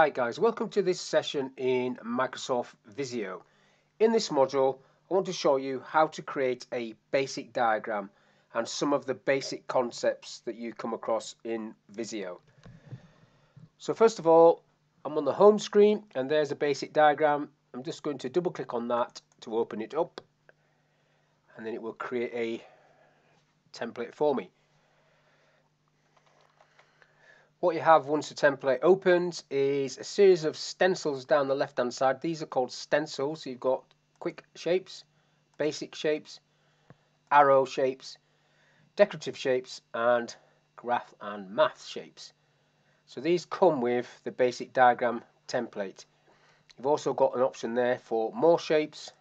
Hi guys, welcome to this session in Microsoft Visio. In this module, I want to show you how to create a basic diagram and some of the basic concepts that you come across in Visio. So first of all, I'm on the home screen and there's a basic diagram. I'm just going to double click on that to open it up, and then it will create a template for me. What you have once the template opens is a series of stencils down the left hand side. These are called stencils. You've got quick shapes, basic shapes, arrow shapes, decorative shapes, and graph and math shapes. So these come with the basic diagram template. You've also got an option there for more shapes,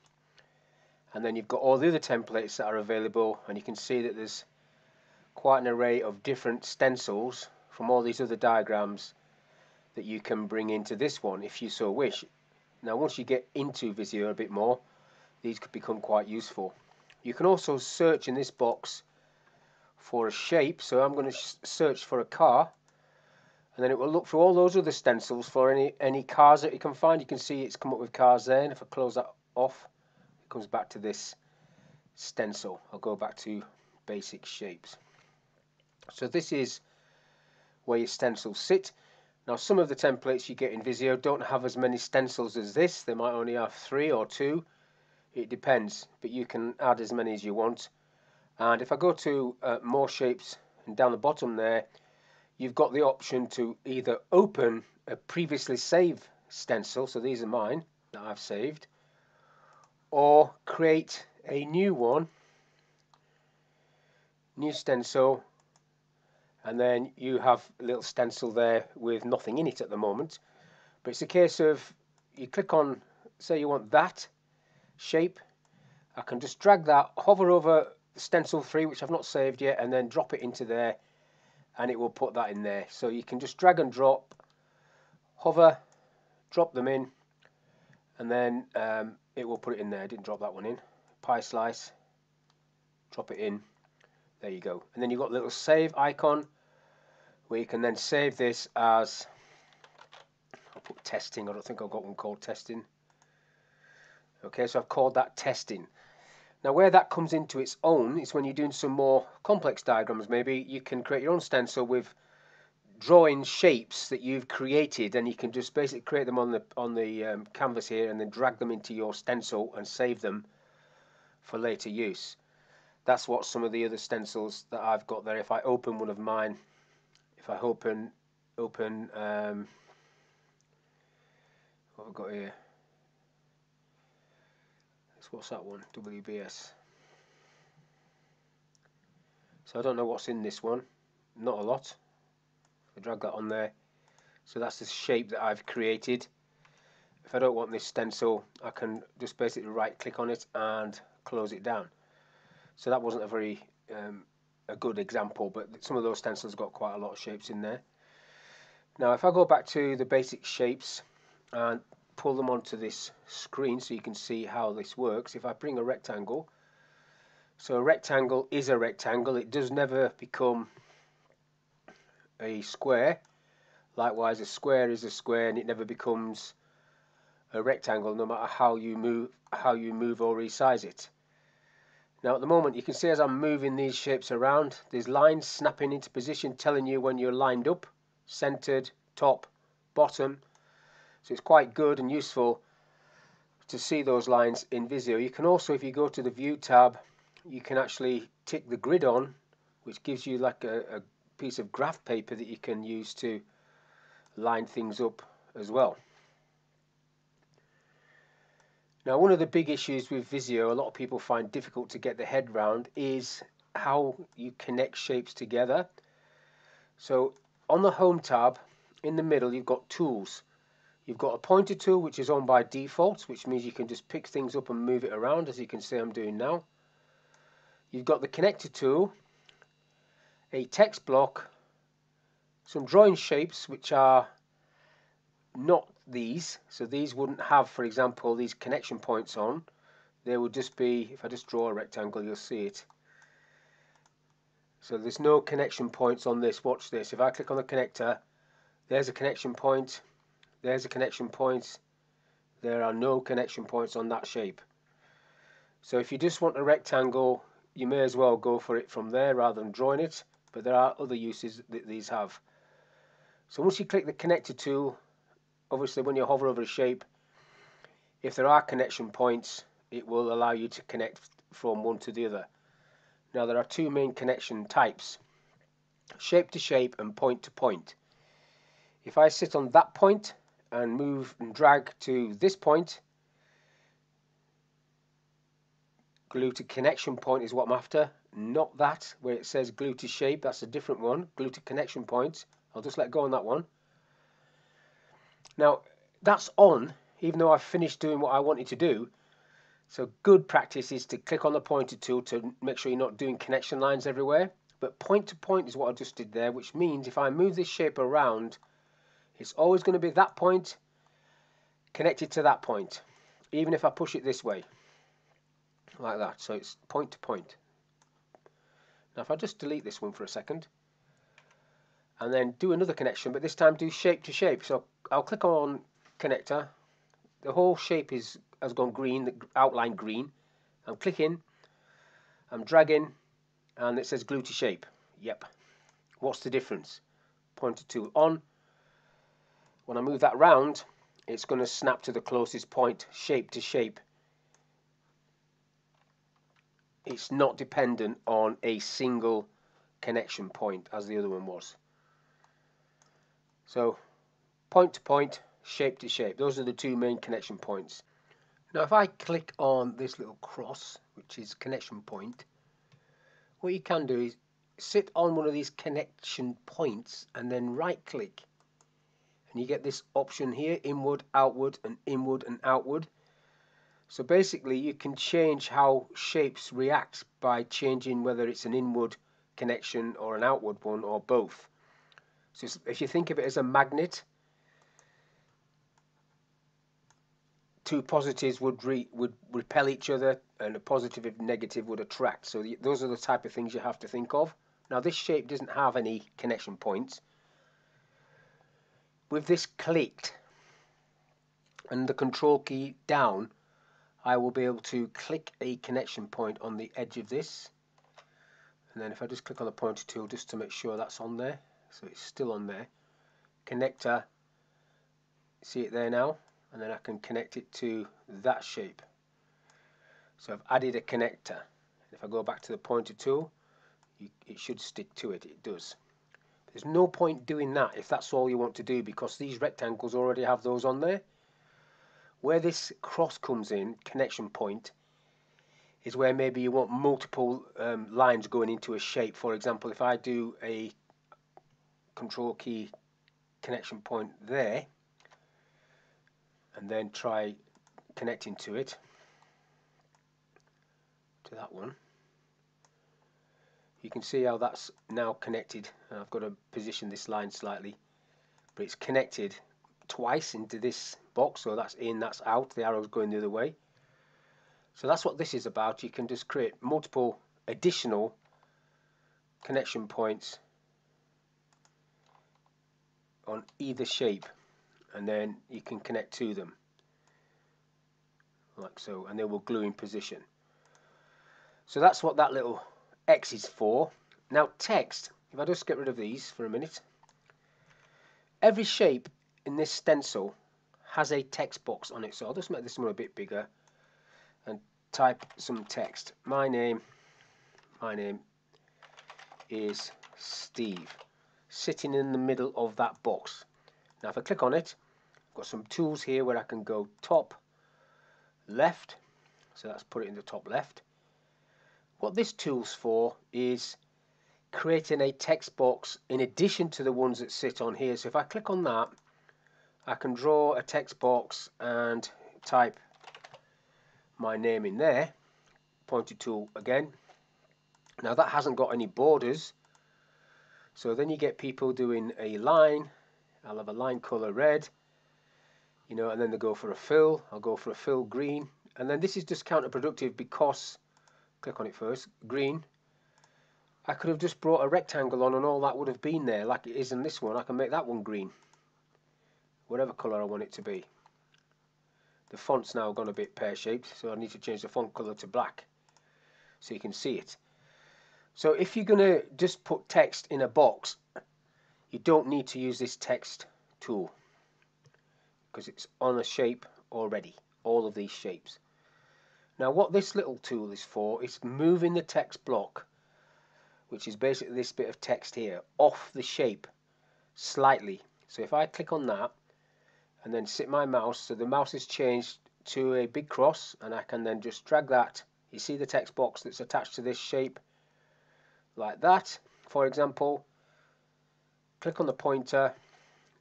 and then you've got all the other templates that are available, and you can see that there's quite an array of different stencils from all these other diagrams that you can bring into this one if you so wish. Now once you get into Visio a bit more, these could become quite useful. You can also search in this box for a shape, so I'm going to search for a car, and then it will look through all those other stencils for any cars that you can find. You can see it's come up with cars there, and if I close that off, it comes back to this stencil. I'll go back to basic shapes. So this is where your stencils sit. Now some of the templates you get in Visio don't have as many stencils as this. They might only have 3 or 2. It depends, but you can add as many as you want. And if I go to more shapes, and down the bottom there you've got the option to either open a previously saved stencil, so these are mine that I've saved, or create a new one, new stencil, and then you have a little stencil there with nothing in it at the moment. But it's a case of, you click on, say you want that shape, I can just drag that, hover over stencil 3, which I've not saved yet, and then drop it into there, and it will put that in there. So you can just drag and drop, hover, drop them in, and then it will put it in there. I didn't drop that one in. Pie slice, drop it in. There you go. And then you've got a little save icon where you can then save this as, I'll put testing. I don't think I've got one called testing. Okay, so I've called that testing. Now where that comes into its own is when you're doing some more complex diagrams. Maybe you can create your own stencil with drawing shapes that you've created, and you can just basically create them on the canvas here and then drag them into your stencil and save them for later use. That's what some of the other stencils that I've got there. If I open one of mine, if I open what have I got here? What's that one? WBS. So I don't know what's in this one. Not a lot. I drag that on there. So that's the shape that I've created. If I don't want this stencil, I can just basically right click on it and close it down. So that wasn't a very a good example, but some of those stencils got quite a lot of shapes in there. Now if I go back to the basic shapes and pull them onto this screen so you can see how this works, if I bring a rectangle, so a rectangle is a rectangle, it does never become a square. Likewise, a square is a square, and it never becomes a rectangle no matter how you move or resize it. Now at the moment you can see as I'm moving these shapes around, there's lines snapping into position, telling you when you're lined up, centered, top, bottom. So it's quite good and useful to see those lines in Visio. You can also, if you go to the View tab, you can actually tick the grid on, which gives you like a piece of graph paper that you can use to line things up as well. Now one of the big issues with Visio, a lot of people find difficult to get their head round, is how you connect shapes together. So on the Home tab, in the middle you've got Tools. You've got a pointer tool which is on by default, which means you can just pick things up and move it around, as you can see I'm doing now. You've got the connector tool, a text block, some drawing shapes which are not these, so these wouldn't have, for example, these connection points on. They would just be, if I just draw a rectangle you'll see it. So there's no connection points on this. Watch this. If I click on the connector, there's a connection point, There's a connection point. There are no connection points on that shape. So if you just want a rectangle, you may as well go for it from there rather than drawing it. But there are other uses that these have. So once you click the connector tool, obviously when you hover over a shape, if there are connection points, it will allow you to connect from one to the other. Now there are two main connection types, shape to shape and point to point. If I sit on that point and move and drag to this point, glue to connection point is what I'm after, not that where it says glue to shape. That's a different one. Glue to connection point, I'll just let go on that one. Now that's on, even though I've finished doing what I wanted to do. So good practice is to click on the pointer tool to make sure you're not doing connection lines everywhere. But point to point is what I just did there, which means if I move this shape around, it's always going to be that point connected to that point, even if I push it this way like that. So it's point to point. Now if I just delete this one for a second and then do another connection, but this time do shape to shape. So I'll click on connector. The whole shape has gone green, the outline green. I'm clicking, I'm dragging, and it says glue to shape. Yep. What's the difference? Pointer tool on. When I move that round, it's going to snap to the closest point, shape to shape. It's not dependent on a single connection point as the other one was. So point to point, shape to shape, those are the two main connection points. Now if I click on this little cross, which is connection point, what you can do is sit on one of these connection points and then right click, and you get this option here, inward, outward. So basically you can change how shapes react by changing whether it's an inward connection or an outward one or both. So if you think of it as a magnet, two positives would repel each other, and a positive and negative would attract. So those are the type of things you have to think of. Now this shape doesn't have any connection points. With this clicked and the control key down, I will be able to click a connection point on the edge of this. And then if I just click on the pointer tool just to make sure that's on there, so it's still on there, connector, see it there now? And then I can connect it to that shape. So I've added a connector. If I go back to the pointer tool, it should stick to it. It does. There's no point doing that if that's all you want to do, because these rectangles already have those on there. Where this cross comes in, connection point, is where maybe you want multiple lines going into a shape. For example, if I do a control key connection point there, and then try connecting to it, to that one, you can see how that's now connected. And I've got to position this line slightly, but it's connected twice into this box, so that's in, that's out, the arrow's going the other way. So that's what this is about. You can just create multiple additional connection points on either shape, and then you can connect to them like so, and they will glue in position. So that's what that little X is for. Now text, if I just get rid of these for a minute, every shape in this stencil has a text box on it, so I'll just make this one a bit bigger and type some text. My name is Steve, sitting in the middle of that box. Now if I click on it, I've got some tools here where I can go top left, so let's put it in the top left. What this tool's for is creating a text box in addition to the ones that sit on here. So if I click on that, I can draw a text box and type my name in there, pointer tool again. Now that hasn't got any borders, so then you get people doing a line. I'll have a line color red, you know, and then they go for a fill. I'll go for a fill green, and then this is just counterproductive because, click on it first, green. I could have just brought a rectangle on and all that would have been there like it is in this one. I can make that one green whatever color I want it to be. The font's now gone a bit pear-shaped, so I need to change the font color to black so you can see it. So if you're going to just put text in a box, you don't need to use this text tool because it's on a shape already, all of these shapes. Now what this little tool is for is moving the text block, which is basically this bit of text here, off the shape slightly. So if I click on that and then sit my mouse, so the mouse is changed to a big cross, and I can then just drag that. You see the text box that's attached to this shape, like that, for example. Click on the pointer.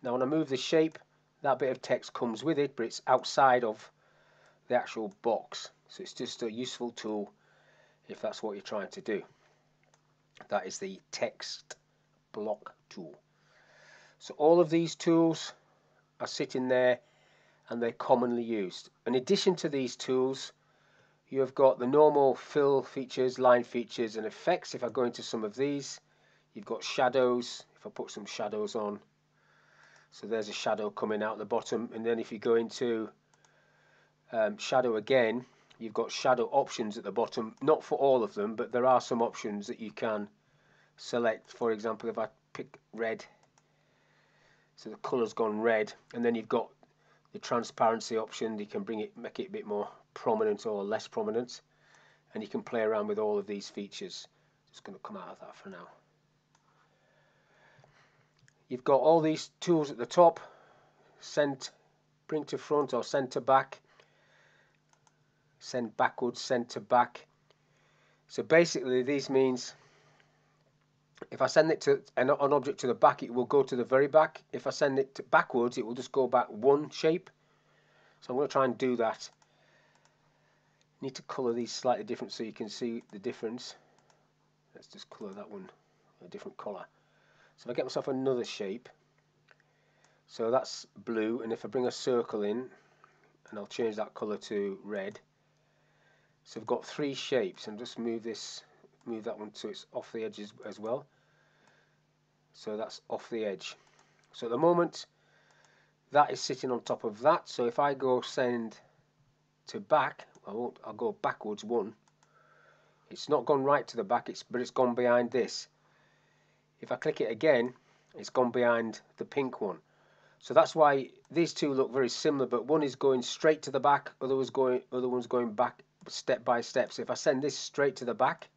Now when I move the shape, that bit of text comes with it, but it's outside of the actual box. So it's just a useful tool if that's what you're trying to do. That is the text block tool. So all of these tools are sitting there and they're commonly used. In addition to these tools, you have got the normal fill features, line features and effects. If I go into some of these, you've got shadows. If I put some shadows on, so there's a shadow coming out the bottom, and then if you go into shadow again, you've got shadow options at the bottom. Not for all of them, but there are some options that you can select. For example, if I pick red, so the colour's gone red, and then you've got the transparency option. You can bring it, make it a bit more prominent or less prominent, and you can play around with all of these features. Just going to come out of that for now. You've got all these tools at the top: send, bring to front or send to back, send backwards, send to back. So basically these means if I send it to an object to the back, it will go to the very back. If I send it to backwards, it will just go back one shape. So I'm going to try and do that. Need to colour these slightly different so you can see the difference. Let's just colour that one a different colour. So I get myself another shape, so that's blue, and if I bring a circle in, and I'll change that colour to red. So I've got three shapes, and just move that one so it's off the edges as well. So that's off the edge. So at the moment, that is sitting on top of that. So if I go send to back, I'll go backwards one. It's not gone right to the back, but it's gone behind this. If I click it again, it's gone behind the pink one. So that's why these two look very similar, but one is going straight to the back, other one's going back step by step. So if I send this straight to the back,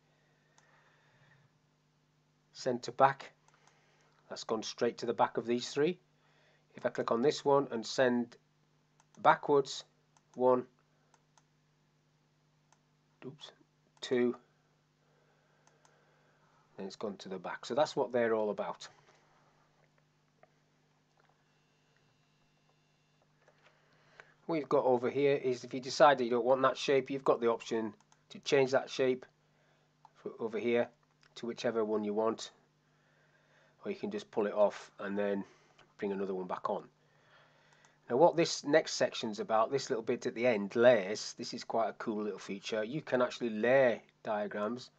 send to back, that's gone straight to the back of these three. If I click on this one and send backwards, one, oops, two, and it's gone to the back. So that's what they're all about. What you've got over here is if you decide that you don't want that shape, you've got the option to change that shape over here to whichever one you want, or you can just pull it off and then bring another one back on. Now what this next section's about, this little bit at the end, layers, this is quite a cool little feature. You can actually layer diagrams.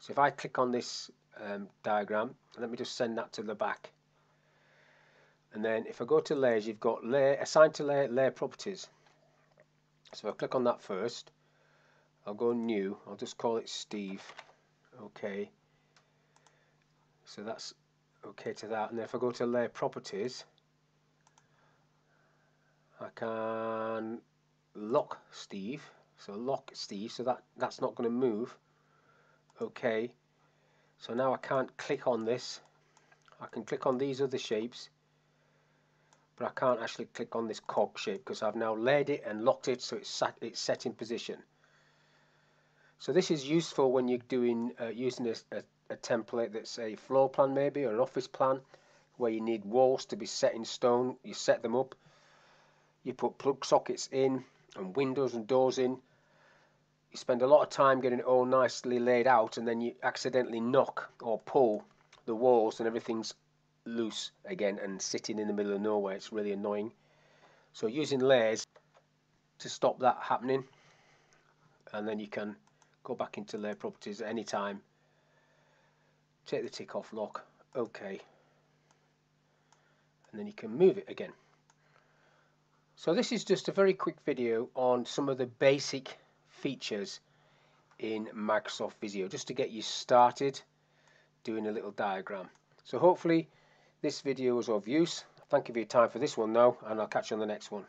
So if I click on this diagram, let me just send that to the back. And then if I go to layers, you've got layer, assign to layer, layer properties. So I'll click on that first. I'll go new, I'll just call it Steve. Okay. So that's okay to that. And then if I go to layer properties, I can lock Steve. So lock Steve, so that's not going to move. Okay, so now I can't click on this. I can click on these other shapes, but I can't actually click on this cog shape because I've now laid it and locked it, so it's set in position. So this is useful when you're doing using a template that's a floor plan maybe, or an office plan, where you need walls to be set in stone. You set them up, you put plug sockets in and windows and doors in. You spend a lot of time getting it all nicely laid out, and then you accidentally knock or pull the walls and everything's loose again and sitting in the middle of nowhere. It's really annoying. So using layers to stop that happening, and then you can go back into layer properties at any time, take the tick off lock, okay, and then you can move it again. So this is just a very quick video on some of the basic features in Microsoft Visio, just to get you started doing a little diagram. So hopefully this video was of use. Thank you for your time for this one though, and I'll catch you on the next one.